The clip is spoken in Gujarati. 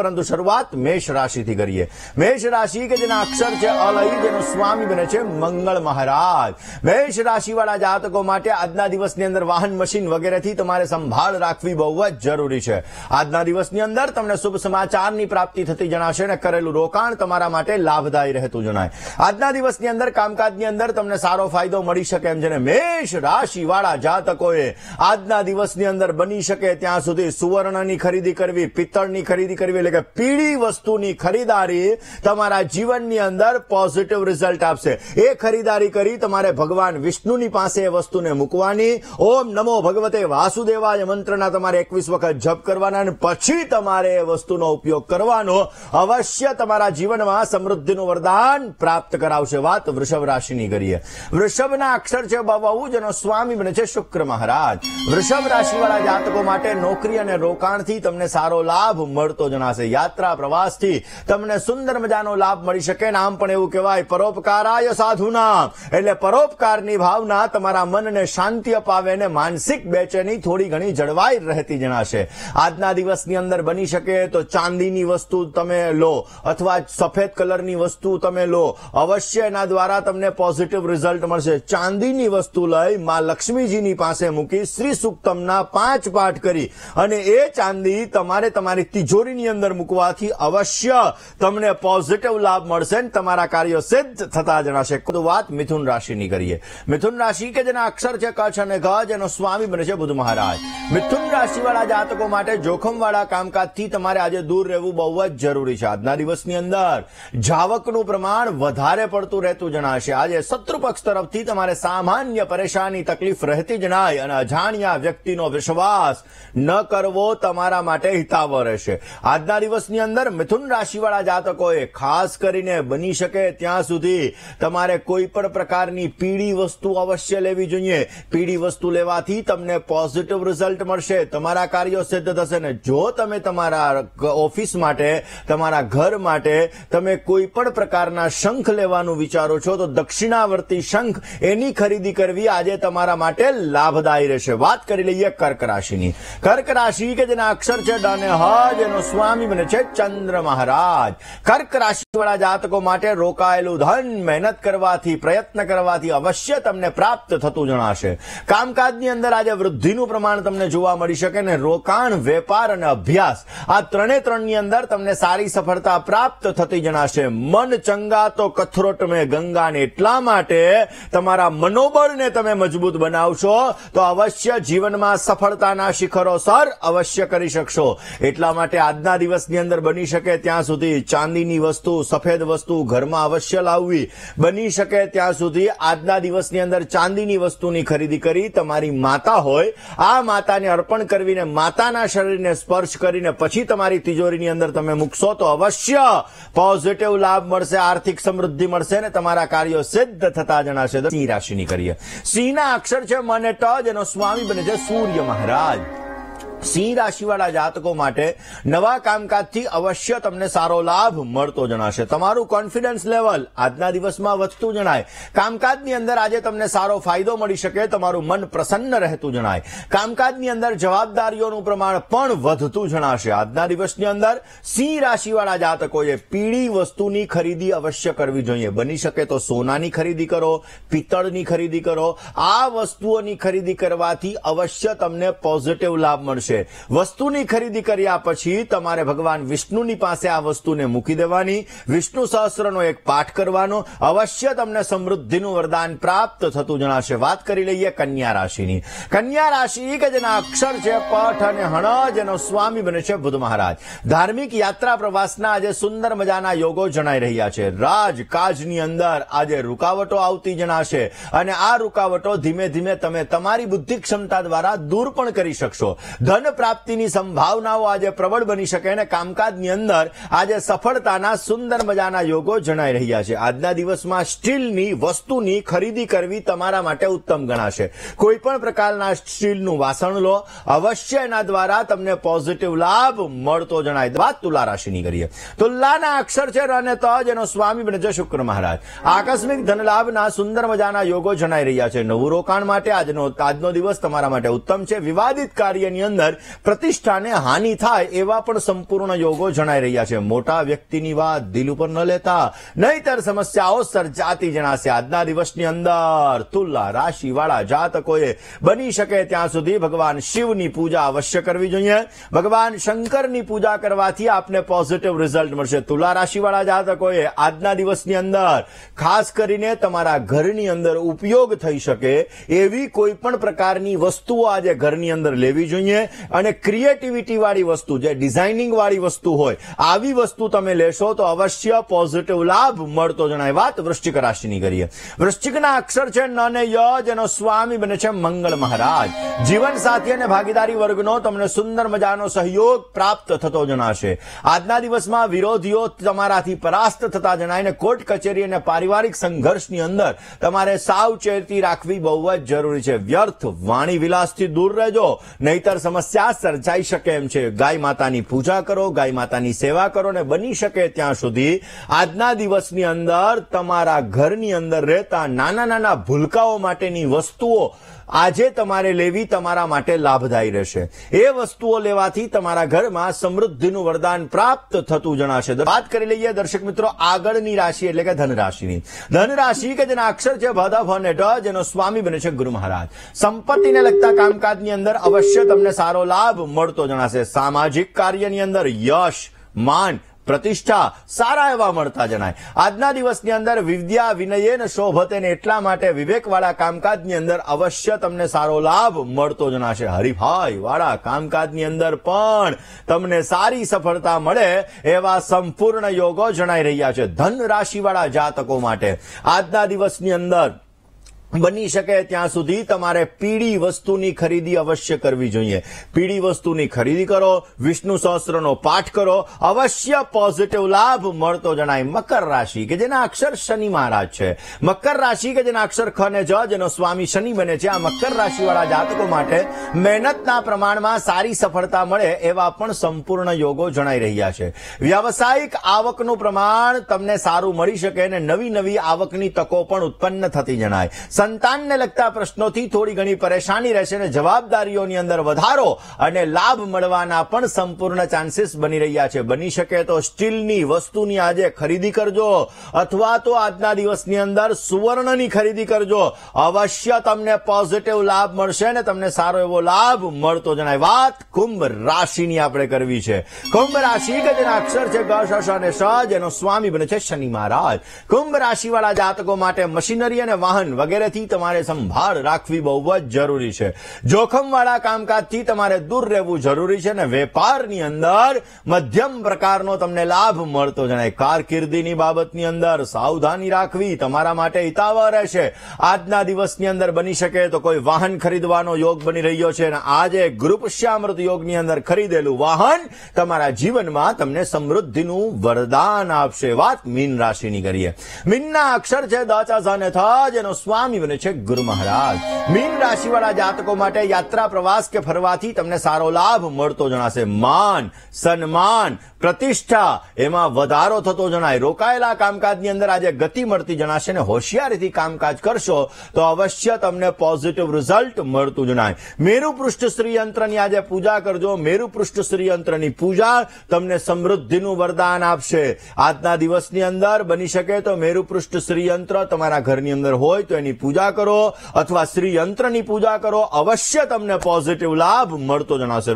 પરંતુ શરૂઆત મેષ રાશિથી કરીએ। મેષ રાશિ કે જેના અક્ષર છે અલઈ, જેનો સ્વામી બને છે મંગળ મહારાજ। મેષ રાશિવાળા જાતકો માટે આજના દિવસની અંદર વાહન મશીન વગેરેથી તમારે સંભાળ રાખવી બહુ જ જરૂરી છે। આજના દિવસની અંદર તમને શુભ સમાચારની પ્રાપ્તિ થતી જણાશે અને કરેલું રોકાણ તમારા માટે લાભદાયી રહેતું જણાય। આજના દિવસની અંદર કામકાજની અંદર તમને સારો ફાયદો મળી શકે એમ છે ને મેષ રાશિવાળા જાતકોએ આજના દિવસની અંદર બની શકે ત્યાં સુધી સુવર્ણની ખરીદી કરવી, પિત્તળની ખરીદી કરવી, એટલે કે પીળી વસ્તુની ખરીદારી તમારા જીવનની અંદર પોઝિટિવ રિઝલ્ટ આપશે। એ ખરીદારી કરી તમારે ભગવાન વિષ્ણુની પાસે એ વસ્તુને મૂકવાની, ઓમ નમો ભગવતે વાસુદેવાય મંત્રના તમારે 21 વખત જપ કરવાના અને પછી તમારે એ વસ્તુનો ઉપયોગ કરવાનો, અવશ્ય તમારા જીવનમાં સમૃદ્ધિનું વરદાન પ્રાપ્ત કરાવશે। વાત વૃષભ રાશિની કરીએ। વૃષભના અક્ષર છે બહુ, જેનો સ્વામી બને છે શુક્ર મહારાજ। વૃષભ રાશિવાળા જાતકો માટે નોકરી અને રોકાણથી તમને સારો લાભ મળતો જણાશે। યાત્રા પ્રવાસ થી તમને સુંદર મજાનો લાભ મળી શકે। નામ પણ એવું કહેવાય પરોપકારાય સાધુ નામ, એટલે પરોપકારની ભાવના તમારા મનને શાંતિ અપાવે અને માનસિક બેચેની થોડી ઘણી જળવાઈ રહેતી જણાશે। આજના દિવસની અંદર બની શકે તો ચાંદીની વસ્તુ તમે લો અથવા સફેદ કલરની વસ્તુ તમે લો, અવશ્ય એના દ્વારા તમને પોઝિટિવ રિઝલ્ટ મળશે। ચાંદીની વસ્તુ લઈ મા લક્ષ્મીજીની પાસે મૂકી શ્રી સુક્તમના 5 પાઠ કરી અને એ ચાંદી તમારે તમારી તિજોરીની અંદર મૂકવાથી અવશ્ય તમને પોઝિટિવ લાભ મળશે અને તમારા કાર્યો સિદ્ધ થતા જણાશે। વાત મિથુન રાશિની કરીએ। મિથુન રાશિ કે જેના અક્ષર છે કચ્છ અને ગજ, એનો સ્વામી બને છે બુધ મહારાજ। મિથુન રાશિવાળા જાતકો માટે જોખમવાળા કામકાજથી તમારે આજે દૂર રહેવું બહુ જ જરૂરી છે। આજના દિવસની અંદર જાવકનું પ્રમાણ વધારે પડતું રહેતું જણાશે। આજે શત્રુ પક્ષ તરફથી તમારે સામાન્ય પરેશાની તકલીફ રહેતી જણાય અને અજાણ્યા વ્યક્તિનો વિશ્વાસ ન કરવો તમારા માટે હિતાવહ રહેશે। આજના દિવસની અંદર મિથુન રાશિવાળા જાતકોએ ખાસ કરીને બની શકે ત્યાં સુધી તમારે કોઈ પણ પ્રકારની પીળી વસ્તુ અવશ્ય લેવી જોઈએ। પીળી વસ્તુ લેવાથી તમને પોઝિટિવ રિઝલ્ટ મળશે, તમારા કાર્યો સિદ્ધ થશે ને જો તમે તમારા ઓફિસ માટે, તમારા ઘર માટે તમે કોઈ પણ પ્રકારના શંખ લેવાનું વિચારો છો તો દક્ષિણાવર્તી શંખ, એની ખરીદી કરવી આજે તમારા માટે લાભદાયી રહેશે। વાત કરી લઈએ કર્ક રાશિની। કર્ક રાશિ કે જેના અક્ષર છે ડ અને હ, જેનો સ્વામી બને છે ચંદ્ર મહારાજ। કર્ક રાશિવાળા જાતકો માટે રોકાયેલું ધન મહેનત કરવાથી, પ્રયત્ન કરવાથી અવશ્ય તમને પ્રાપ્ત થતું જણાશે। કામકાજની અંદર આજે વૃદ્ધિનું પ્રમાણ તમને જોવા મળી શકે ને રોકાણ, વેપાર અને અભ્યાસ આ ત્રણે ત્રણની અંદર તમને સારી સફળતા પ્રાપ્ત થતી જણાશે। મન ચંગા તો કથરોટ મેં ગંગા, ને એટલા માટે તમારા મનોબળને તમે મજબૂત બનાવશો તો અવશ્ય જીવનમાં સફળતાના શિખરો સર અવશ્ય કરી શકશો। એટલા માટે આજના દિવસની અંદર બની શકે ત્યાં સુધી ચાંદીની વસ્તુ, સફેદ વસ્તુ ઘરમાં અવશ્ય લાવવી, બની શકે ત્યાં સુધી આજના દિવસની અંદર ચાંદીની વસ્તુની ખરીદી કરી તમારી માતા હોય આ માતાને અર્પણ કરવીને માતાના શરીરને સ્પર્શ કરીને પછી તમારી તિજોરીની અંદર તમે મૂકશો તો અવશ્ય પોઝિટિવ લાભ મળશે, આર્થિક સમૃદ્ધિ મળશે અને તમારા કાર્યો સિદ્ધ થતા જણાશે। સિંહ રાશિની કરીએ। સિંહના અક્ષર છે મ અને ટ, જેનો સ્વામી બને છે સૂર્ય મહારાજ। સિંહ રાશિવાળા જાતકો માટે નવા કામકાજથી અવશ્ય તમને સારો લાભ મળતો જણાશે। તમારું કોન્ફિડન્સ લેવલ આજના દિવસમાં વધતું જણાય। કામકાજની અંદર આજે તમને સારો ફાયદો મળી શકે, તમારું મન પ્રસન્ન રહેતું જણાય। કામકાજની અંદર જવાબદારીઓનું પ્રમાણ પણ વધતું જણાશે। આજના દિવસની અંદર સિંહ રાશિવાળા જાતકોએ પીળી વસ્તુની ખરીદી અવશ્ય કરવી જોઈએ। બની શકે તો સોનાની ખરીદી કરો, પિત્તળની ખરીદી કરો, આ વસ્તુઓની ખરીદી કરવાથી અવશ્ય તમને પોઝિટિવ લાભ મળશે। વસ્તુની ખરીદી કર્યા પછી તમારે ભગવાન વિષ્ણુની પાસે આ વસ્તુને મૂકી દેવાની, વિષ્ણુ સહસ્ત્રનો એક પાઠ કરવાનો, અવશ્ય તમને સમૃદ્ધિનું વરદાન પ્રાપ્ત થતું જણાશે। વાત કરી લઈએ કન્યા રાશિની। કન્યા રાશિ કે જેના અક્ષર છે પઠ અને હણ, જેનો સ્વામી બને છે બુધ મહારાજ। ધાર્મિક યાત્રા પ્રવાસના આજે સુંદર મજાના યોગો જણાઈ રહ્યા છે। રાજકાજની અંદર આજે રૂકાવટો આવતી જણાશે અને આ રૂકાવટો ધીમે ધીમે તમે તમારી બુદ્ધિ ક્ષમતા દ્વારા દૂર પણ કરી શકશો। ધન પ્રાપ્તિની સંભાવનાઓ આજે પ્રબળ બની શકે અને કામકાજની અંદર આજે સફળતાના સુંદર મજાના યોગો જણાઈ રહ્યા છે। આજના દિવસમાં સ્ટીલની વસ્તુની ખરીદી કરવી તમારા માટે ઉત્તમ ગણાશે। કોઈ પણ પ્રકારના સ્ટીલનું વાસણ લો, અવશ્ય એના દ્વારા તમને પોઝિટિવ લાભ મળતો જણાય। વાત તુલા રાશિની કરીએ। તુલાના અક્ષર છે ર અને ત, જેનો સ્વામી બને છે શુક્ર મહારાજ। આકસ્મિક ધનલાભના સુંદર મજાના યોગો જણાઈ રહ્યા છે। નવું રોકાણ માટે આજનો દિવસ તમારા માટે ઉત્તમ છે। વિવાદિત કાર્યની અંદર અંદર પ્રતિષ્ઠાને હાનિ થાય એવા પણ સંપૂર્ણ યોગો જણાઈ રહ્યા છે। મોટા વ્યક્તિની વાત દિલ ઉપર ન લેતા, નહીતર સમસ્યાઓ સર્જાતી જણાશે। આજના દિવસની અંદર તુલા રાશિવાળા જાતકોએ બની શકે ત્યાં સુધી ભગવાન શિવની પૂજા અવશ્ય કરવી જોઈએ। ભગવાન શંકરની પૂજા કરવાથી આપને પોઝિટિવ રિઝલ્ટ મળશે। તુલા રાશિવાળા જાતકોએ આજના દિવસની અંદર ખાસ કરીને તમારા ઘરની અંદર ઉપયોગ થઈ શકે એવી કોઈ પણ પ્રકારની વસ્તુઓ આજે ઘરની અંદર લેવી જોઈએ અને ક્રિએટિવિટી વાળી વસ્તુ, જે ડિઝાઇનિંગ વાળી વસ્તુ હોય, આવી વસ્તુ તમે લેશો તો અવશ્ય પોઝિટિવ લાભ મળતો જણાય। વાત વૃશ્ચિક રાશિની કરીએ। વૃશ્ચિકના અક્ષર છે ન ને ય, જેનો સ્વામી બને છે મંગળ મહારાજ। જીવન સાથી અને ભાગીદારી વર્ગનો તમને સુંદર મજાનો સહયોગ પ્રાપ્ત થતો જણાશે। આજના દિવસમાં વિરોધીઓ તમારાથી પરાસ્ત થતા જણાય। કોર્ટ કચેરી અને પારિવારિક સંઘર્ષની અંદર તમારે સાવચેતી રાખવી બહુ જ જરૂરી છે। વ્યર્થ વાણી વિલાસથી દૂર રહેજો, નહીતર સમસ્યા સર્જાઈ શકે એમ છે। ગાય માતાની પૂજા કરો, ગાય માતાની સેવા કરો ને બની શકે ત્યાં સુધી આજના દિવસની અંદર તમારા ઘરની અંદર રહેતા નાના નાના ભૂલકાઓ માટેની વસ્તુઓ આજે તમારે લેવી તમારા માટે લાભદાયી રહેશે। એ વસ્તુઓ લેવાથી તમારા ઘરમાં સમૃદ્ધિનું વરદાન પ્રાપ્ત થતું જણાશે। વાત કરી લઈએ દર્શક મિત્રો આગળની રાશિ એટલે કે ધનરાશિની। ધનરાશિ કે જેના અક્ષર છે ભ અને ઢ, જેનો સ્વામી બને છે ગુરુ મહારાજ। સંપત્તિને લગતા કામકાજની અંદર અવશ્ય તમને સારો લાભ મળતો જણાશે। સામાજિક કાર્યની અંદર યશ, માન, પ્રતિષ્ઠા સારા એવા મળતા જણાય। આજના દિવસની અંદર વિદ્યા વિનયે શોભતેને એટલા માટે વિવેકવાળા કામકાજની અંદર અવશ્ય તમને સારો લાભ મળતો જણાશે। હરીફાઈ વાળા કામકાજની અંદર પણ તમને સારી સફળતા મળે એવા સંપૂર્ણ યોગો જણાઈ રહ્યા છે ધન રાશિવાળા જાતકો માટે। આજના દિવસની અંદર બની શકે ત્યાં સુધી તમારે પીળી વસ્તુની ખરીદી અવશ્ય કરવી જોઈએ। પીળી વસ્તુની ખરીદી કરો, વિષ્ણુ સહસ્ત્રનો પાઠ કરો, અવશ્ય પોઝિટિવ લાભ મળતો જણાય। મકર રાશિ કે જેના અક્ષર શનિ મહારાજ છે। મકર રાશિ કે જેના અક્ષર ખ ને જ, જેનો સ્વામી શનિ બને છે। આ મકર રાશિવાળા જાતકો માટે મહેનતના પ્રમાણમાં સારી સફળતા મળે એવા પણ સંપૂર્ણ યોગો જણાઈ રહ્યા છે। વ્યાવસાયિક આવકનું પ્રમાણ તમને સારું મળી શકે અને નવી નવી આવકની તકો પણ ઉત્પન્ન થતી જણાય। સંતાનને લગતા પ્રશ્નોથી થોડી ઘણી પરેશાની રહેશે અને જવાબદારીઓની અંદર વધારો અને લાભ મળવાના પણ સંપૂર્ણ ચાન્સીસ બની રહ્યા છે। બની શકે તો સ્ટીલની વસ્તુની આજે ખરીદી કરજો અથવા તો આજના દિવસની અંદર સુવર્ણની ખરીદી કરજો, અવશ્ય તમને પોઝિટિવ લાભ મળશે અને તમને સારો એવો લાભ મળતો જણાય। વાત કુંભ રાશિની આપણે કરવી છે। કુંભ રાશિ કે જેના અક્ષર છે ગ શ અને શ, જેનો સ્વામી બને છે શનિ મહારાજ। કુંભ રાશિવાળા જાતકો માટે મશીનરી અને વાહન વગેરે થી તમારે સંભાળ રાખવી બહુ જ જરૂરી છે। જોખમવાળા કામકાજથી તમારે દૂર રહેવું જરૂરી છે અને વેપારની અંદર મધ્યમ પ્રકારનો તમને લાભ મળતો જણાય। કારકિર્દીની બાબતની અંદર સાવધાની રાખવી તમારા માટે હિતાવહ રહેશે। આજના દિવસની અંદર બની શકે તો કોઈ વાહન ખરીદવાનો યોગ બની રહ્યો છે અને આજે ગૃપશ્યામૃત યોગની અંદર ખરીદેલું વાહન તમારા જીવનમાં તમને સમૃદ્ધિનું વરદાન આપશે। વાત મીન રાશિની કરીએ। મીનના અક્ષર છે દ ચ ઝ ને થ, જેનો સ્વામી બને છે ગુરુ મહારાજ। મીન રાશિવાળા જાતકો માટે યાત્રા, પ્રવાસ કે ફરવાથી તમને સારો લાભ મળતો જણાશે। માન, સન્માન, પ્રતિષ્ઠા એમાં વધારો થતો જણાય। રોકાયેલા કામકાજની અંદર આજે ગતિ મળતી જણાશે અને હોશિયારીથી કામકાજ કરશો તો અવશ્ય તમને પોઝિટિવ રિઝલ્ટ મળતું જણાય। મેરુ પૃષ્ઠ શ્રી યંત્રની આજે પૂજા કરજો। મેરુ પૃષ્ઠ શ્રી યંત્રની પૂજા તમને સમૃદ્ધિનું વરદાન આપશે। આજના દિવસની અંદર બની શકે તો મેરુ પૃષ્ઠ શ્રી યંત્ર તમારા ઘરની અંદર હોય તો એની પૂજા કરો અથવા શ્રી યંત્રની પૂજા કરો, અવશ્ય તમને પોઝિટિવ લાભ મળતો જણાશે।